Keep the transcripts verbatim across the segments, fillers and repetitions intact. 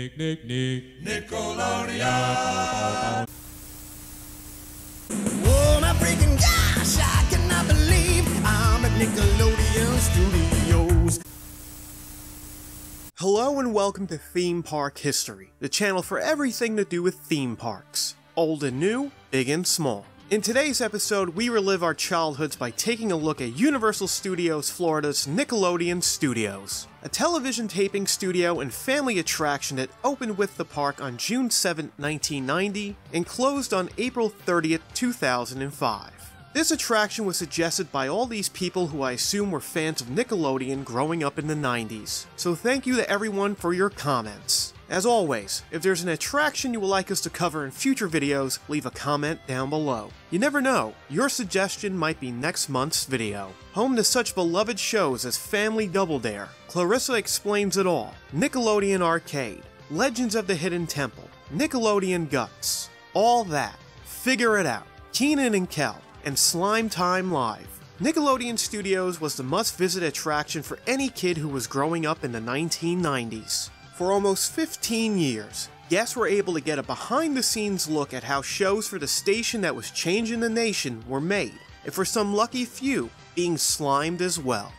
Nick, Nick, Nick, Nickelodeon. Oh my freaking gosh, I cannot believe I'm at Nickelodeon Studios. Hello and welcome to Theme Park History, the channel for everything to do with theme parks, old and new, big and small. In today's episode, we relive our childhoods by taking a look at Universal Studios Florida's Nickelodeon Studios, a television taping studio and family attraction that opened with the park on June seventh, nineteen ninety, and closed on April thirtieth, two thousand five. This attraction was suggested by all these people who I assume were fans of Nickelodeon growing up in the nineties, so thank you to everyone for your comments. As always, if there's an attraction you would like us to cover in future videos, leave a comment down below. You never know, your suggestion might be next month's video. Home to such beloved shows as Family Double Dare, Clarissa Explains It All, Nickelodeon Arcade, Legends of the Hidden Temple, Nickelodeon Guts, All That, Figure It Out, Keenan and Kel, and Slime Time Live. Nickelodeon Studios was the must-visit attraction for any kid who was growing up in the nineteen nineties. For almost fifteen years, guests were able to get a behind-the-scenes look at how shows for the station that was changing the nation were made, and for some lucky few, being slimed as well.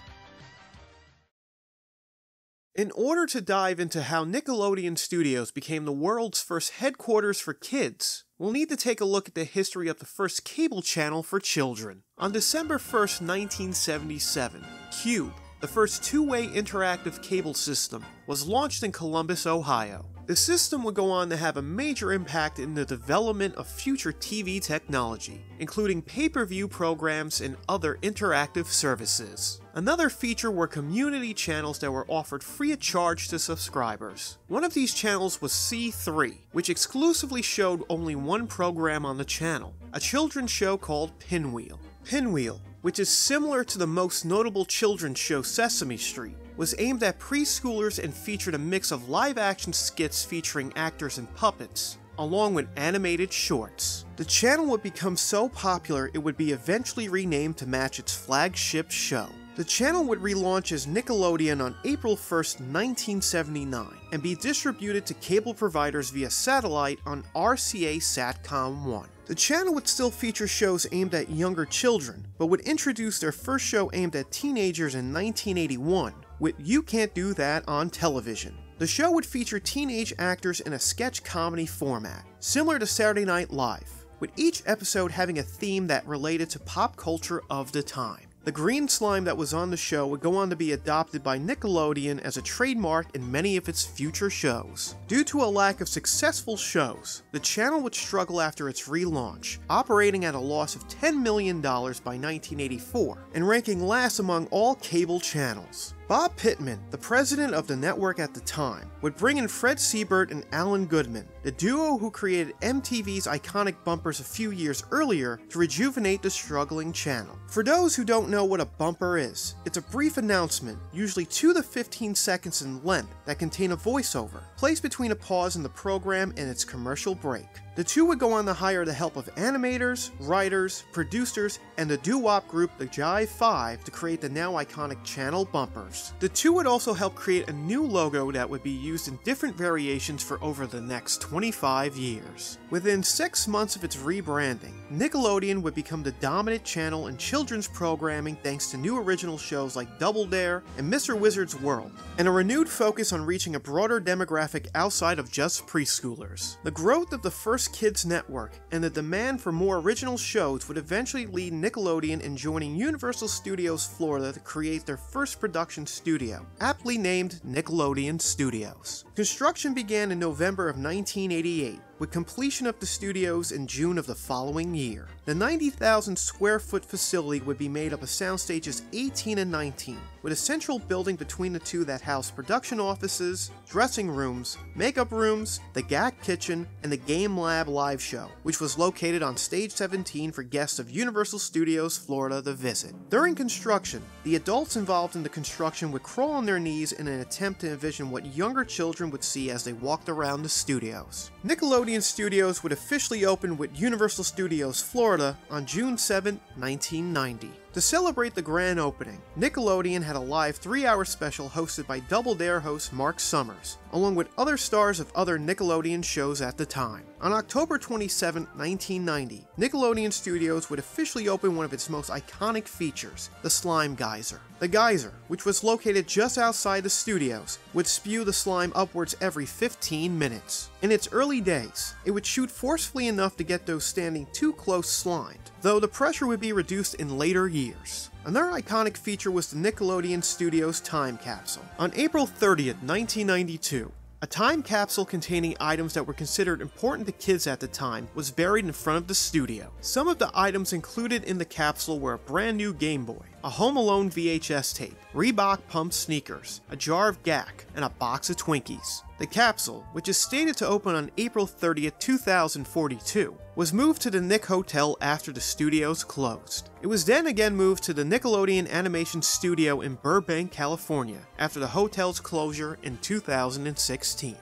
In order to dive into how Nickelodeon Studios became the world's first headquarters for kids, we'll need to take a look at the history of the first cable channel for children. On December first, nineteen seventy-seven, Cube, the first two-way interactive cable system, was launched in Columbus, Ohio. The system would go on to have a major impact in the development of future T V technology, including pay-per-view programs and other interactive services. Another feature were community channels that were offered free of charge to subscribers. One of these channels was C three, which exclusively showed only one program on the channel, a children's show called Pinwheel. Pinwheel, which is similar to the most notable children's show Sesame Street, was aimed at preschoolers and featured a mix of live-action skits featuring actors and puppets, along with animated shorts. The channel would become so popular it would be eventually renamed to match its flagship show. The channel would relaunch as Nickelodeon on April first, nineteen seventy-nine, and be distributed to cable providers via satellite on R C A SATCOM one. The channel would still feature shows aimed at younger children, but would introduce their first show aimed at teenagers in nineteen eighty-one, with You Can't Do That on Television. The show would feature teenage actors in a sketch comedy format, similar to Saturday Night Live, with each episode having a theme that related to pop culture of the time. The green slime that was on the show would go on to be adopted by Nickelodeon as a trademark in many of its future shows. Due to a lack of successful shows, the channel would struggle after its relaunch, operating at a loss of ten million dollars by nineteen eighty-four, and ranking last among all cable channels. Bob Pittman, the president of the network at the time, would bring in Fred Siebert and Alan Goodman, the duo who created M T V's iconic bumpers a few years earlier, to rejuvenate the struggling channel. For those who don't know what a bumper is, it's a brief announcement, usually two to fifteen seconds in length, that contain a voiceover, placed between a pause in the program and its commercial break. The two would go on to hire the help of animators, writers, producers, and the doo-wop group the Jive Five to create the now iconic channel bumpers. The two would also help create a new logo that would be used in different variations for over the next twenty-five years. Within six months of its rebranding, Nickelodeon would become the dominant channel in children's programming thanks to new original shows like Double Dare and Mister Wizard's World, and a renewed focus on reaching a broader demographic outside of just preschoolers. The growth of the first Kids Network and the demand for more original shows would eventually lead Nickelodeon in joining Universal Studios Florida to create their first production studio, aptly named Nickelodeon Studios. Construction began in November of nineteen eighty-eight, with completion of the studios in June of the following year. The ninety thousand square foot facility would be made up of sound stages eighteen and nineteen, with a central building between the two that housed production offices, dressing rooms, makeup rooms, the G A C kitchen, and the Game Lab live show, which was located on stage seventeen for guests of Universal Studios Florida to visit. During construction, the adults involved in the construction would crawl on their knees in an attempt to envision what younger children would see as they walked around the studios. Nickelodeon Studios would officially open with Universal Studios Florida on June seventh, nineteen ninety. To celebrate the grand opening, Nickelodeon had a live three-hour special hosted by Double Dare host Mark Summers, along with other stars of other Nickelodeon shows at the time. On October twenty-seventh, nineteen ninety, Nickelodeon Studios would officially open one of its most iconic features, the Slime Geyser. The geyser, which was located just outside the studios, would spew the slime upwards every fifteen minutes. In its early days, it would shoot forcefully enough to get those standing too close slimed, though the pressure would be reduced in later years. Another iconic feature was the Nickelodeon Studios Time Capsule. On April thirtieth, nineteen ninety-two, a time capsule containing items that were considered important to kids at the time was buried in front of the studio. Some of the items included in the capsule were a brand new Game Boy, a Home Alone V H S tape, Reebok Pump sneakers, a jar of Gack, and a box of Twinkies. The capsule, which is stated to open on April thirtieth, two thousand forty-two, was moved to the Nick Hotel after the studios closed. It was then again moved to the Nickelodeon Animation Studio in Burbank, California, after the hotel's closure in two thousand sixteen.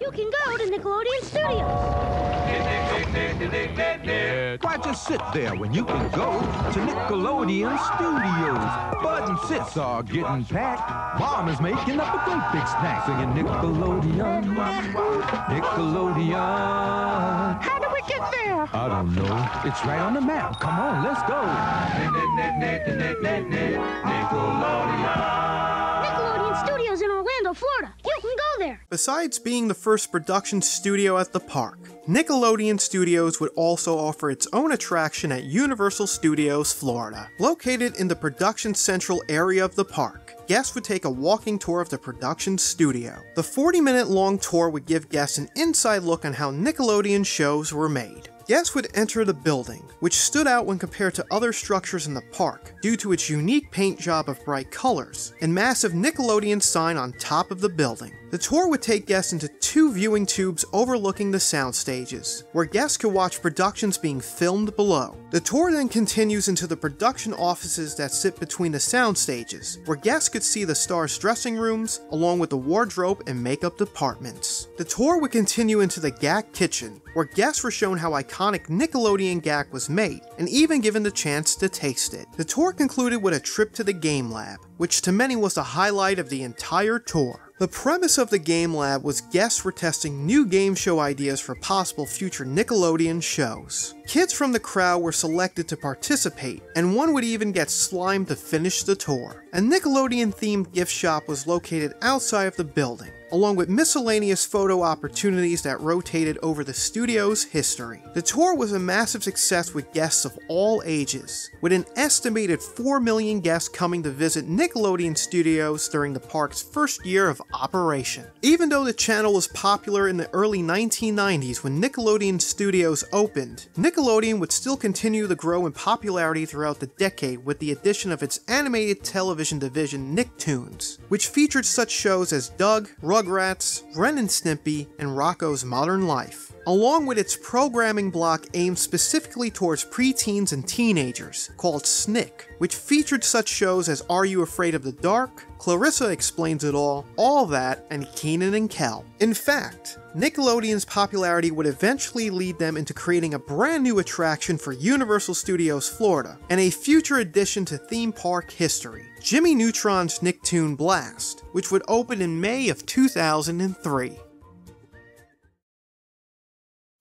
You can go to Nickelodeon Studios! Why just sit there when you can go to Nickelodeon Studios? Bud and Sis are getting packed. Mom is making up a great big snack. Singing Nickelodeon, Nickelodeon. How do we get there? I don't know. It's right on the map. Come on, let's go. Nickelodeon. Nickelodeon Studios in Orlando, Florida. You can go there. Besides being the first production studio at the park, Nickelodeon Studios would also offer its own attraction at Universal Studios Florida. Located in the Production Central area of the park, guests would take a walking tour of the production studio. The forty minute long tour would give guests an inside look on how Nickelodeon shows were made. Guests would enter the building, which stood out when compared to other structures in the park due to its unique paint job of bright colors and massive Nickelodeon sign on top of the building. The tour would take guests into two viewing tubes overlooking the sound stages, where guests could watch productions being filmed below. The tour then continues into the production offices that sit between the sound stages, where guests could see the stars' dressing rooms, along with the wardrobe and makeup departments. The tour would continue into the Gack Kitchen, where guests were shown how iconic Nickelodeon Gack was made, and even given the chance to taste it. The tour concluded with a trip to the Game Lab, which to many was the highlight of the entire tour. The premise of the Game Lab was guests were testing new game show ideas for possible future Nickelodeon shows. Kids from the crowd were selected to participate, and one would even get slimed to finish the tour. A Nickelodeon-themed gift shop was located outside of the building, along with miscellaneous photo opportunities that rotated over the studio's history. The tour was a massive success with guests of all ages, with an estimated four million guests coming to visit Nickelodeon Studios during the park's first year of operation. Even though the channel was popular in the early nineteen nineties when Nickelodeon Studios opened, Nickelodeon would still continue to grow in popularity throughout the decade with the addition of its animated television division Nicktoons, which featured such shows as Doug, Rug Rugrats, Ren and Stimpy, and Rocko's Modern Life, along with its programming block aimed specifically towards preteens and teenagers, called SNICK, which featured such shows as Are You Afraid of the Dark?, Clarissa Explains It All, All That, and Kenan and Kel. In fact, Nickelodeon's popularity would eventually lead them into creating a brand new attraction for Universal Studios Florida, and a future addition to theme park history, Jimmy Neutron's Nicktoon Blast, which would open in May of two thousand three.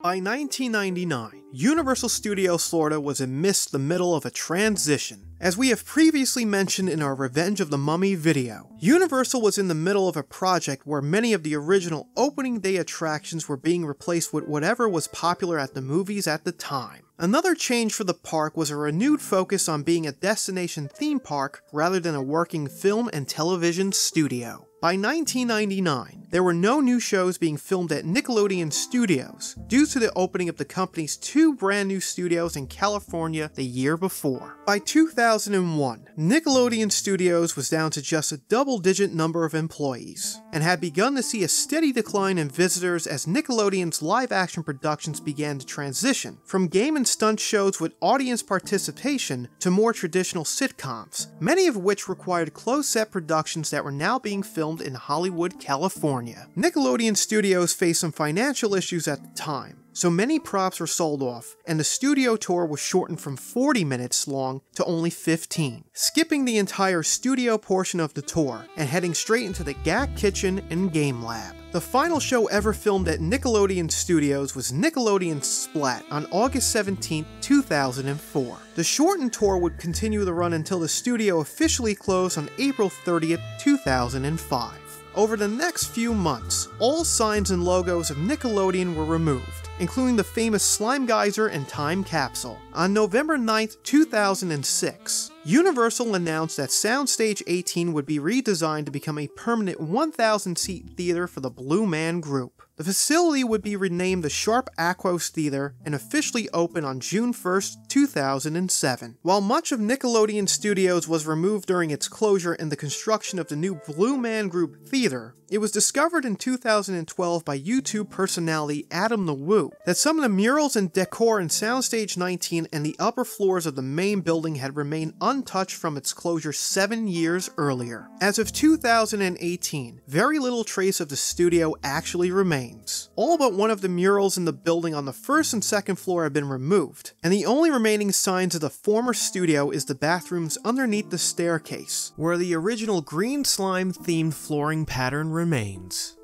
By nineteen ninety-nine, Universal Studios Florida was amidst the middle of a transition. As we have previously mentioned in our Revenge of the Mummy video, Universal was in the middle of a project where many of the original opening day attractions were being replaced with whatever was popular at the movies at the time. Another change for the park was a renewed focus on being a destination theme park rather than a working film and television studio. By nineteen ninety-nine, there were no new shows being filmed at Nickelodeon Studios due to the opening of the company's two brand new studios in California the year before. By two thousand one, Nickelodeon Studios was down to just a double-digit number of employees, and had begun to see a steady decline in visitors as Nickelodeon's live-action productions began to transition from game and stunt shows with audience participation to more traditional sitcoms, many of which required closed-set productions that were now being filmed in Hollywood, California. Nickelodeon Studios faced some financial issues at the time, so many props were sold off, and the studio tour was shortened from forty minutes long to only fifteen, skipping the entire studio portion of the tour and heading straight into the G A C kitchen and game lab. The final show ever filmed at Nickelodeon Studios was Nickelodeon Splat on August seventeenth, two thousand four. The shortened tour would continue the run until the studio officially closed on April thirtieth, two thousand five. Over the next few months, all signs and logos of Nickelodeon were removed, including the famous Slime Geyser and Time Capsule. On November ninth, two thousand six, Universal announced that Soundstage eighteen would be redesigned to become a permanent one thousand seat theater for the Blue Man Group. The facility would be renamed the Sharp Aquos Theater and officially open on June first, two thousand seven. While much of Nickelodeon Studios was removed during its closure and the construction of the new Blue Man Group Theater, it was discovered in two thousand twelve by YouTube personality Adam the Woo that some of the murals and decor in Soundstage nineteen and the upper floors of the main building had remained untouched from its closure seven years earlier. As of two thousand eighteen, very little trace of the studio actually remained. All but one of the murals in the building on the first and second floor have been removed, and the only remaining signs of the former studio is the bathrooms underneath the staircase, where the original green slime-themed flooring pattern remains.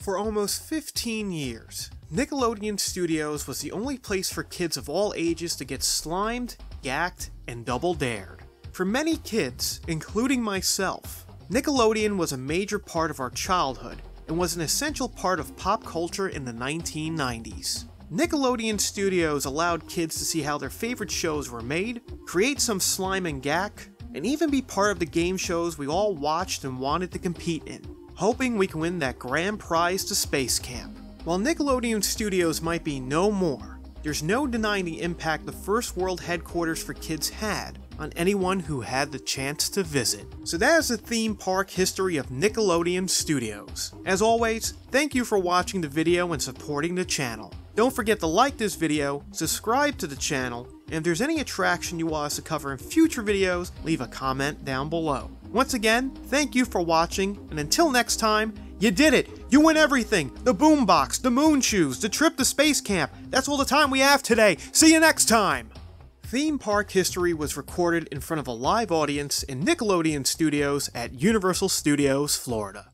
For almost fifteen years, Nickelodeon Studios was the only place for kids of all ages to get slimed, gacked, and double-dared. For many kids, including myself, Nickelodeon was a major part of our childhood and was an essential part of pop culture in the nineteen nineties. Nickelodeon Studios allowed kids to see how their favorite shows were made, create some slime and gack, and even be part of the game shows we all watched and wanted to compete in, hoping we can win that grand prize to Space Camp. While Nickelodeon Studios might be no more, there's no denying the impact the first world headquarters for kids had on anyone who had the chance to visit. So that is the theme park history of Nickelodeon Studios. As always, thank you for watching the video and supporting the channel. Don't forget to like this video, subscribe to the channel, and if there's any attraction you want us to cover in future videos, leave a comment down below. Once again, thank you for watching, and until next time, you did it! You win everything! The boombox, the moon shoes, the trip to space camp, that's all the time we have today! See you next time! Theme Park History was recorded in front of a live audience in Nickelodeon Studios at Universal Studios, Florida.